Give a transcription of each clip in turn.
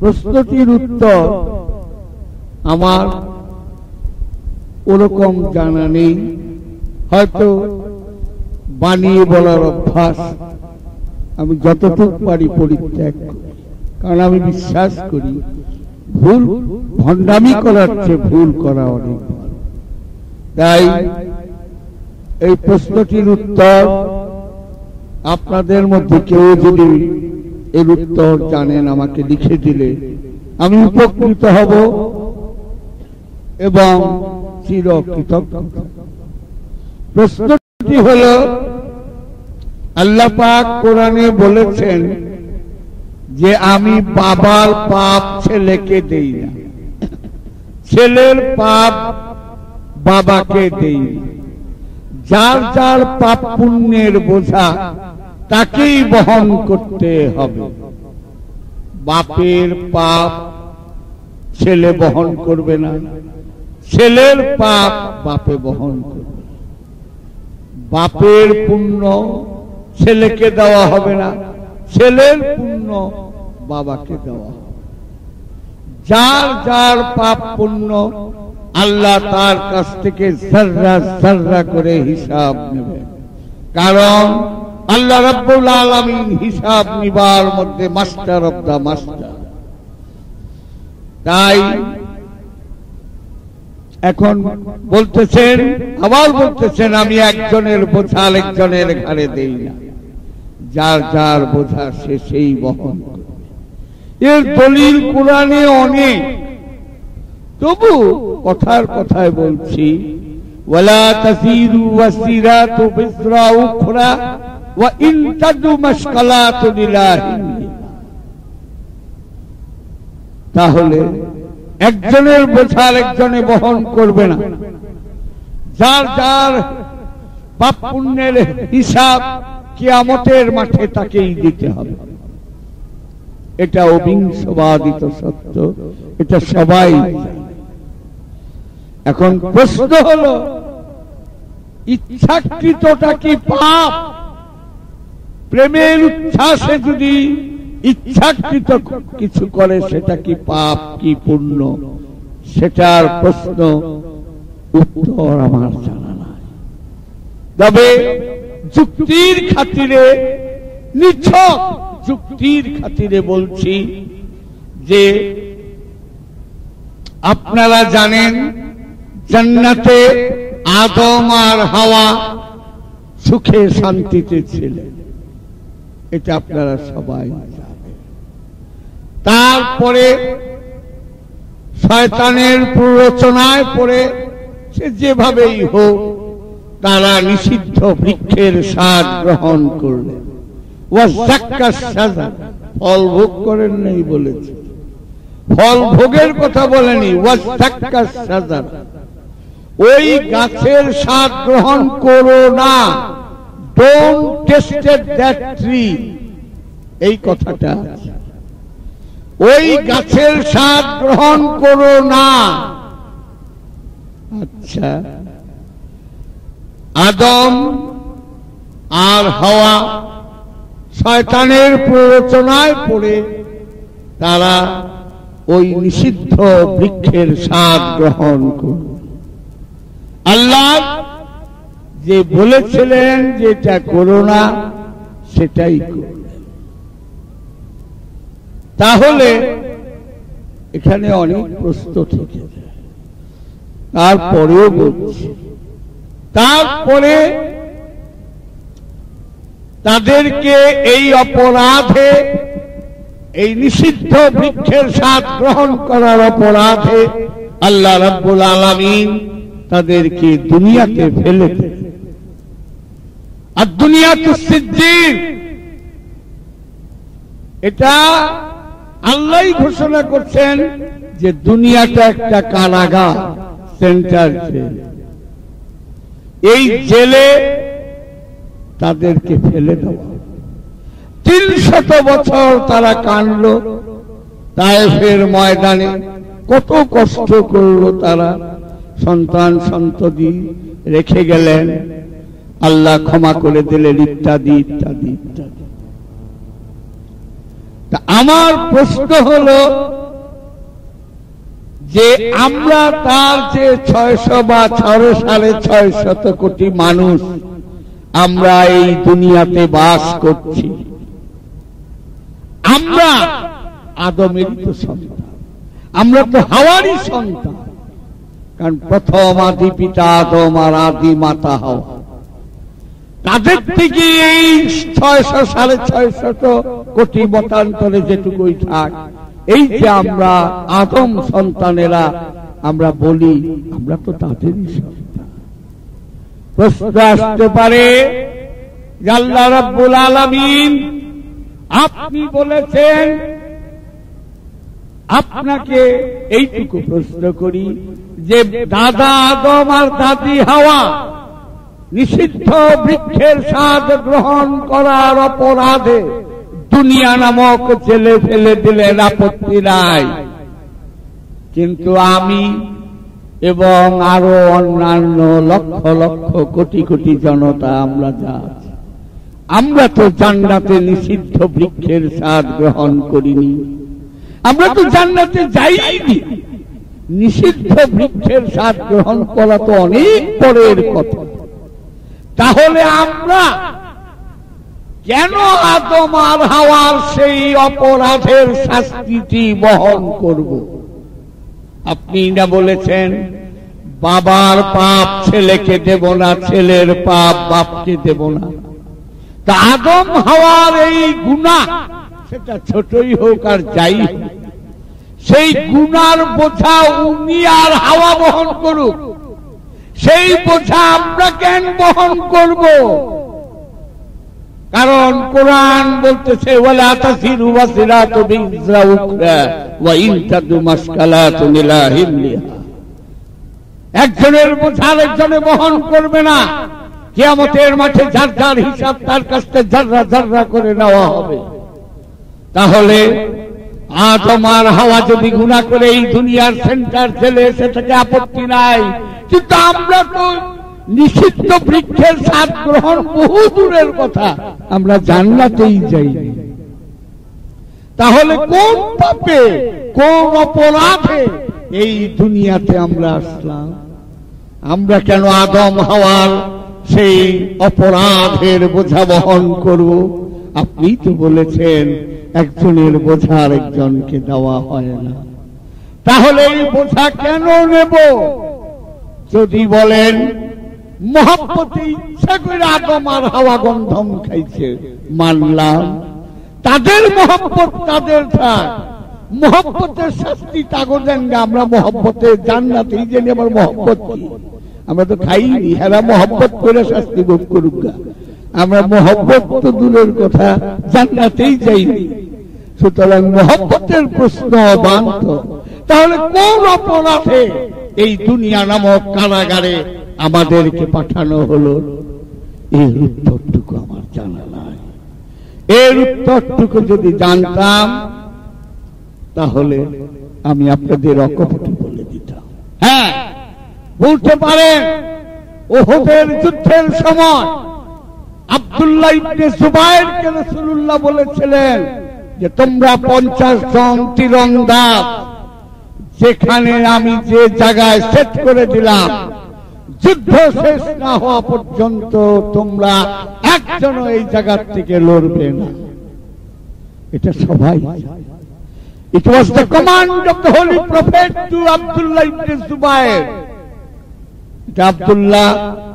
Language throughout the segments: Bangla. प्रश्नटिर उत्तर आमार ओरकम जाना नेই হয়তো বানিয়ে বলার অভ্যাস আমি যতটুকু পারি পরিত্যাগ করি, কারণ আমি বিশ্বাস করি ভুল ভণ্ডামি করার চেয়ে ভুল করা অনেক ভালো। তাই এই প্রশ্নটির উত্তর আপনাদের মধ্যে কেউ যদি এর উত্তর জানেন আমাকে লিখে দিলে আমি উপকৃত হব এবং চিরকৃতজ্ঞ। প্রশ্নটি হলো, আল্লাহ পাক কোরআনে বলেছেন যে আমি বাবার পাপ ছেলেকে দেই না, ছেলের পাপ বাবাকে দেই না। যার যার পাপ পুণ্যের বোঝা তাকেই বহন করতে হবে। বাপের পাপ ছেলে বহন করবে না, ছেলের পাপ বাপে বহন করবে। বাপের পুণ্য ছেলেকে দেওয়া হবে না, ছেলের পুণ্য বাবাকে দেওয়া হবে। যার যার পাপ পুণ্য আল্লাহ তার কাছ থেকে সাররা সাররা করে হিসাব নেবে, কারণ আল্লাহ রাব্বুল আলামিন হিসাব নিবার মধ্যে মাস্টার অব দা মাস্টার। তাই এখন বলতেছেন, আবার বলতেছেন, আমি একজনের বোঝা আরেকজনের ঘাড়ে দেই না, যার যার বোঝা সে সেই বহন করে। এর দলিল কোরআনে অনেক, তবু কথার কথায় বলছি ওয়ালা তাসিরু ওয়াসিরাতু বিসরা উখরা ওয়া ইন তাদু মাশকালাতু লিলাহি। তাহলে একজনের বোঝা আরেকজনে বহন করবে না, যার যার পাপ পুণ্যের হিসাব কিয়ামতের মাঠে তাকেই দিতে হবে। এটা অবিংশবাদিত সত্য, এটা সবাই। এখন প্রশ্ন হলো, ইচ্ছাকৃতটা কি পাপ? প্রেমের উচ্ছ্বাসে যদি ইচ্ছাকৃত কিছু করে সেটা কি পাপ কি পুণ্য? সেটার প্রশ্ন উত্তর আমার জানা নাই। তবে যুক্তির খাতিরে, নিছক যুক্তির খাতিরে বলছি যে আপনারা জানেন জান্নাতে আদম আর হাওয়া সুখে শান্তিতে ছিলেন, এটা আপনারা সবাই জানেন। তারপরে শয়তানের প্ররোচনায় পড়ে সে যেভাবেই হোক তারা নিষিদ্ধ বৃক্ষের স্বাদ গ্রহণ করলেন, ফল ভোগ করেন নাই বলেছে, ফল ভোগের কথা বলেনি, ওই গাছের স্বাদ গ্রহণ করো না, ডোন্ট টেস্টেড দ্যাট ট্রি, এই কথাটা। ওই গাছের স্বাদ গ্রহণ করো না। আচ্ছা, আদম আর হাওয়া শয়তানের প্ররোচনায় পড়ে তারা ওই নিষিদ্ধ বৃক্ষের স্বাদ গ্রহণ করল। আল্লাহ যে বলেছিলেন যেটা করো না সেটাই করল। তাহলে এখানে অনেক প্রশ্ন থেকে যায়। তারপরেও বলছি, তারপরে তাদেরকে এই অপরাধে, এই নিষিদ্ধ বৃক্ষের স্বাদ গ্রহণ করার অপরাধে আল্লাহ রাব্বুল আলামিন তাদেরকে দুনিয়াতে ফেলে দেন। আর দুনিয়া তুসিদ্দিন, এটা আল্লাহই ঘোষণা করছেন যে দুনিয়াটা একটা কারাগার, সেন্টার জেল। এই জেলে তাদেরকে ফেলে দেওয়া। तीन शत बछर तारा कानलो ताएफेर मैदाने कत कष्ट करलो तारा सन्तान सन्तति रेखे गेलेन आल्लाह क्षमा करे दिलेन इत्यादि इत्यादि इत्यादि। ता आमार प्रश्न हलो जे आम्रा तार जे 600 बा 650 कोटी मानुष आम्रा एई दुनियाते बास करछि आम्रा आदमेरी तो सन्तान आम्रा तो हावारी सन्तान कारण प्रथम आदि पिता आदम आर आदि माता हावा तादेर थेके एई 600 650 कोटी मतान्तरे जेटुकुई थाक এই যে আমরা আদম সন্তানেরা আমরা বলি আমরা তো তাদেরই সন্তান। প্রশ্ন আসতে পারে আল্লাহ রাব্বুল আলামিন আপনি বলেছেন আপনাকে এইটুকু প্রশ্ন করি যে দাদা আদম আর দাদি হাওয়া নিষিদ্ধ বৃক্ষের স্বাদ গ্রহণ করার অপরাধে दुनिया नामक जेले फेले दिलेन आपत्ति नाई किन्तु आमी एवं आरो अन्यान्य लक्ष लक्ष कोटी कोटी जनता आम्रा जा आम्रा तो जान्नाते निषिद्ध वृक्षेर स्वाद ग्रहण करिनी आम्रा तो जान्नाते जाइनी निषिद्ध वृक्षेर स्वाद ग्रहण करा तो अनेक परेर कथा। ताहले आम्रा क्यों आदम और हवार से अपराधेर शास्ति बहन करब? अपनी ना बोलेछेन बाबार पाप छेलेके देब ना छेलेर पाप बापके देब ना। तो आदम हवार एई गुनाह सेटा छोटोई होक आर जाई सेई गुनार बोझा उनी आर हावा बहन करुक सेई बोझा आमरा केन बहन करब? कारण कुरान बोलते से वला तसिरु वसिरातु बिज़रा उखरा व इन तदु मस्कलातु मिला हिमलिया একজনের বোঝা আরেকজনে বহন করবে না। কিয়ামতের মাঠে যার যার হিসাব তার কাছে ঝররা ঝররা করে নেওয়া হবে। তাহলে আদম আর হাওয়া যদি গুনাহ করে এই দুনিয়ার সেন্টার জেলে এসে থেকে আপত্তি নাই, কিন্তু আমরা তো निषिद्ध वृक्षर साथ ग्रहण बहु दूर कथा आम्रा जान्नातेई जाइनी। ताहले कोन पापे कोन अपराधे एई दुनियाते आम्रा आसलाम? आम्रा केन आदम हवार सेई अपराधेर बोझा बहन करब? आपनिई तो बोलेछेन एकजनेर बोझा आरेकजनके देওয়া হয় না, তাহলে এই बोझा কেন নেব? যদি বলেন मोहब्बते इच्छा करे आदम और हवा गंधम खाइछे मानलाम तादेर मोहब्बत तादेर था मोहब्बतेर शास्ति तागो देन गा आमरा मोहब्बते जान्नाते ई जेने आमार मोहब्बत की आमरा तो खाइनी हेरा मोहब्बत करे शास्ति भोग करुक गा आमरा मोहब्बत तो दूरेर कथा जान्नातेई जाइनी। सुतरां मोहब्बतेर प्रश्न अबान्त। ताहले कोन अपराधे এই দুনিয়া নামক কারাগারে আমাদেরকে পাঠানো হলো? এই উত্তরটুকু আমার জানা নাই। এই উত্তরটুকু যদি জানতাম তাহলে আমি আপনাদের অকপটে বলে দিতাম। হ্যাঁ, বলতে পারেন ওহদের যুদ্ধের সময় আব্দুল্লাহ ইবনে জুবায়েরকে রাসূলুল্লাহ বলেছিলেন যে তোমরা 50 জন তীরন্দাজ যেখানে আমি যে জায়গায় সেট করে দিলাম যুদ্ধ শেষ না হওয়া পর্যন্ত তোমরা একজন এই জায়গা থেকে লড়বে না। এটা সবাই it was the command of the holy prophet to Abdullah ibn Zubair. এটা আব্দুল্লাহ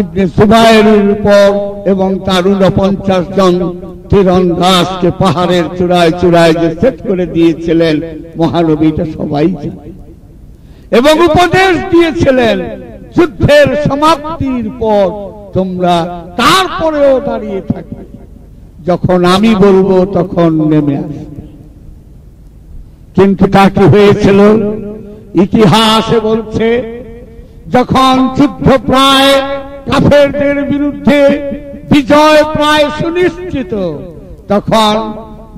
ইবনে জুবায়েরের উপর এবং তার ৪৯ জন তীরন্দাজকে পাহাড়ের চূড়ায় চূড়ায় যে সেট করে দিয়েছিলেন মহানবী এটা সবাই জানে এবং উপদেশ দিয়েছিলেন যুদ্ধের সমাপ্তির পর তোমরা তারপরেও দাঁড়িয়ে থাকবে, যখন আমি বলবো তখন নেমে আসবে। কিন্তু তা কি হয়েছিল? ইতিহাসে বলছে যখন যুদ্ধ প্রায় কাফেরদের বিরুদ্ধে বিজয় প্রায় সুনিশ্চিত তখন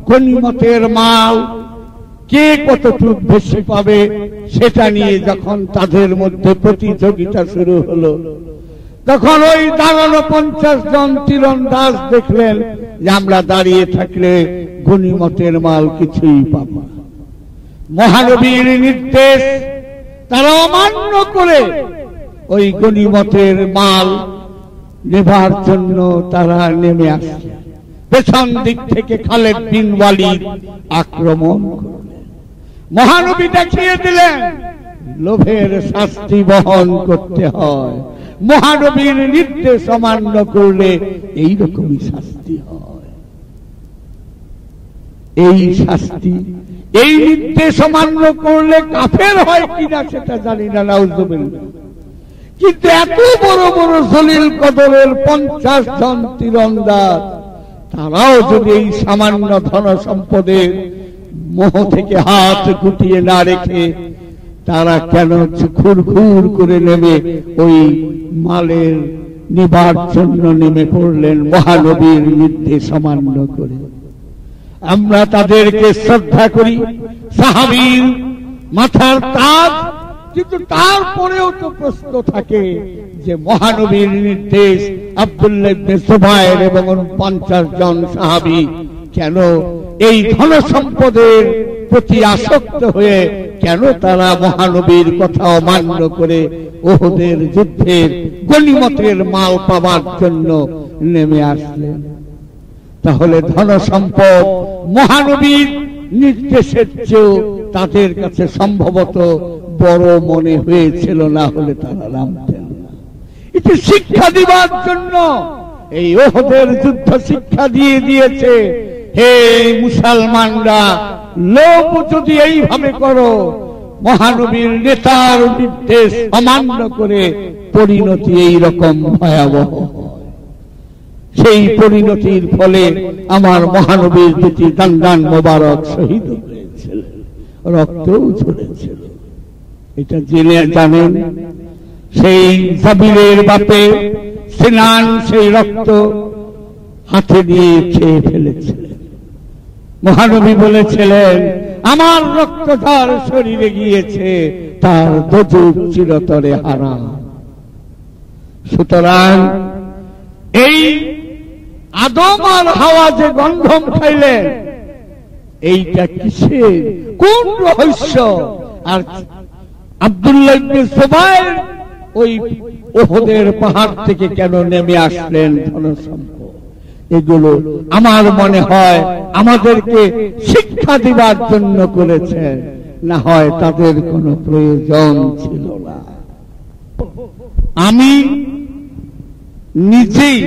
গনিমতের মাল কে কতটুকু বেশি পাবে সেটা নিয়ে যখন তাদের মধ্যে প্রতিযোগিতা শুরু হলো তখন ওই দাঁড়ানো 50 জন তীরন্দাজ দেখলেন যে আমরা দাঁড়িয়ে থাকলে গনিমতের মাল কিছুই পাবো না। মহানবীর নির্দেশ তারা অমান্য করে ওই গনিমতের মাল নেবার জন্য তারা নেমে আসলেন। পেছন দিক থেকে খালেদ বিন ওয়ালিদ আক্রমণ করলেন। মহানবী দেখিয়ে দিলেন লোভের শাস্তি বহন করতে হয়, মহানবীর নির্দেশ অমান্য করলে এইরকমই শাস্তি হয়। এই শাস্তি এই নির্দেশ অমান্য করলে কাফের হয় কিনা সেটা জানি না, নাউযুবিল্লাহ। কিন্তু এত বড় বড় জলিল কদরের 50 জন তীরন্দাজ তারাও যদি এই সামান্য ধন সম্পদের মোহ থেকে হাত গুটিয়ে না রেখে তারা কেন খুরখুর করে নেমে ওই মালের নিবার জন্য নেমে পড়লেন মহানবীর নির্দেশ অমান্য করে। আমরা তাদেরকে শ্রদ্ধা করি, সাহাবীর মাথার তাজ, কিন্তু তারপরেও তো প্রশ্ন থাকে যে মহানবীর নির্দেশ আব্দুল্লাহ ইবনে সুবাইর এবং 50 জন সাহাবী কেন এই ধন সম্পদের প্রতি আসক্ত হয়ে কেন তারা মহানবীর কথা অমান্য করে ওহদের যুদ্ধের গনিমতের মাল পাওয়ার জন্য নেমে আসলেন। তাহলে ধন সম্পদ মহানবীর নির্দেশের চেয়েও তাদের কাছে সম্ভবত বড় মনে হয়েছিল, না হলে তারা নামতেন না। এটি শিক্ষা দিবার জন্য এই ওহদের যুদ্ধ শিক্ষা দিয়ে দিয়েছে, হে মুসলমানরা, লোভ যদি এইভাবে করো মহানবীর নেতার নির্দেশ অমান্য করে পরিণতি এইরকম ভয়াবহ। সেই পরিণতির ফলে আমার মহানবীর দুটি দান্দান মোবারক শহীদ হয়েছিলেন, রক্তও ঝরেছিল। এটা জেনে জানেন সেই জাবিরের বাপে সিনান সেই রক্ত হাতে নিয়ে খেয়ে ফেলেছিলেন। মহানবী বলেছিলেন আমার রক্ত যার শরীরে গিয়েছে তার দোযুখ চিরতরে হারাম। সুতরাং এই আদম আর হাওয়া যে গন্ধম খাইলেন এইটা কিসের, কোন রহস্য? আর আব্দুল্লাহ ইবনে সুবাইর ওই ওহদের পাহাড় থেকে কেন নেমে আসলেন? ধনসম্পদ এগুলো আমার মনে হয় আমাদেরকে শিক্ষা দিবার জন্য করেছেন, না হয় তাদের কোনো প্রয়োজন ছিল না। আমি নিজেই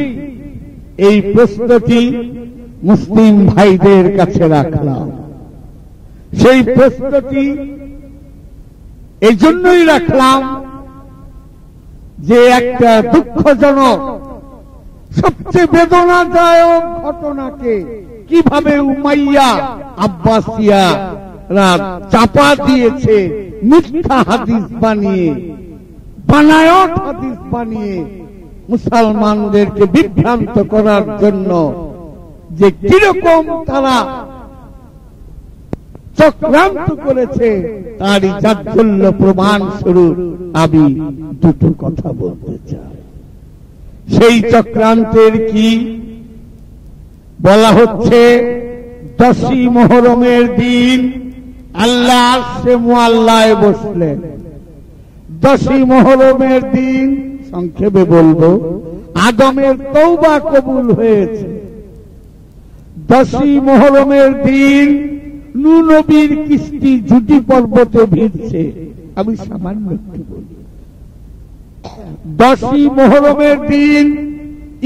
এই প্রশ্নটি মুসলিম ভাইদের কাছে রাখলাম। সেই প্রশ্নটি এই জন্যই রাখলাম যে একটা দুঃখজনক সবচেয়ে বেদনাদায়ক ঘটনাকে কিভাবে উমাইয়া আব্বাসিয়ারা চাপা দিয়েছে মিথ্যা হাদিস বানিয়ে, বানায়ট হাদিস বানিয়ে মুসলমানদেরকে বিভ্রান্ত করার জন্য যে কিরকম তারা চক্রান্ত করেছে তারই জাজ্জল্য প্রমাণ স্বরূপ আমি দুটো কথা বলতে চাই। সেই চক্রান্তের কি বলা হচ্ছে, 10 মুহররমের দিন আল্লাহ আরশে মুআল্লায় বসলেন। 10 মুহররমের দিন সংক্ষেপে বলবো আদমের তওবা কবুল হয়েছে। 10 মুহররমের দিন নূহ নবীর কিস্তি জুটি পর্বতে ভিড়ছে। আমি সামান্য একটু বলি, 10 মুহররমের দিন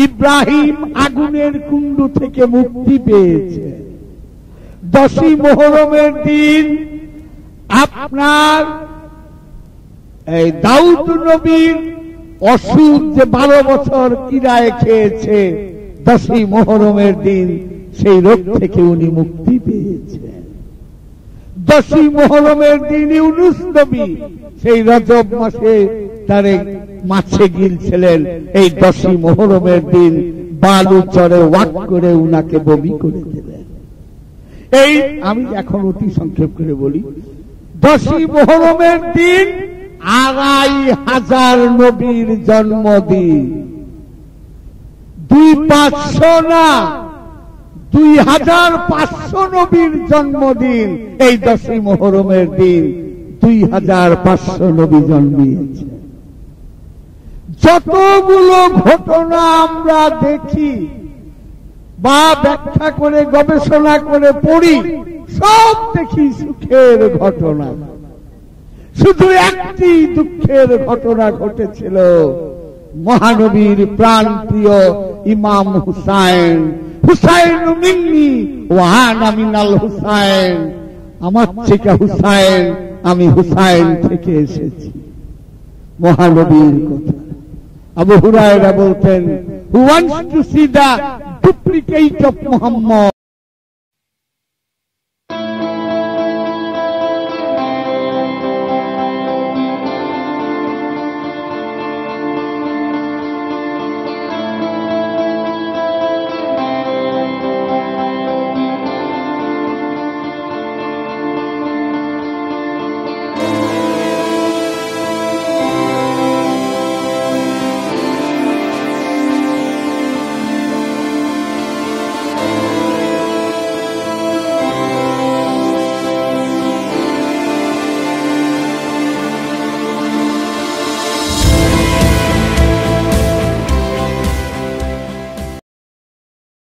ইব্রাহিম আগুনের কুণ্ড থেকে মুক্তি পেয়েছে। 10 মুহররমের দিন আপনার এই দাউদ নবীর অসুখ যে 12 বছর কিরায় খেয়েছে 10 মুহররমের দিন সেই রোগ থেকে উনি মুক্তি পেয়েছে। 10 মুহররমের দিন ইউনূস নবী সেই রজব মাসে তারে মাছে গিলছিলেন। এই 10 মুহররমের দিন बालू चरे वाक करे उना के बमी करे दिलें এই আমি এখন অতি সংক্ষেপ করে বলি ১০ই মুহররমের দিন আড়াই হাজার নবীর জন্মদিন ২৫০০ না ২৫০০ নবীর জন্মদিন এই ১০ই মুহররমের দিন ২৫০০ নবী জন্মিয়েছে যতগুলো ঘটনা আমরা দেখি व्याख्या गवेषणा पढ़ी सब देखी सुखेर घटना शुधु एकटी दुखेर घटना घटेछिल महानबीर प्राण प्रिय इमाम हुसैन हुसैन मिन्नी वाना मिनाल हुसैन आमार थेके हुसैन आमी हुसैन थेके एसेछि महानबीर कथा Abu हुरायरा बोलतें Who wants to see the duplicate of Muhammad?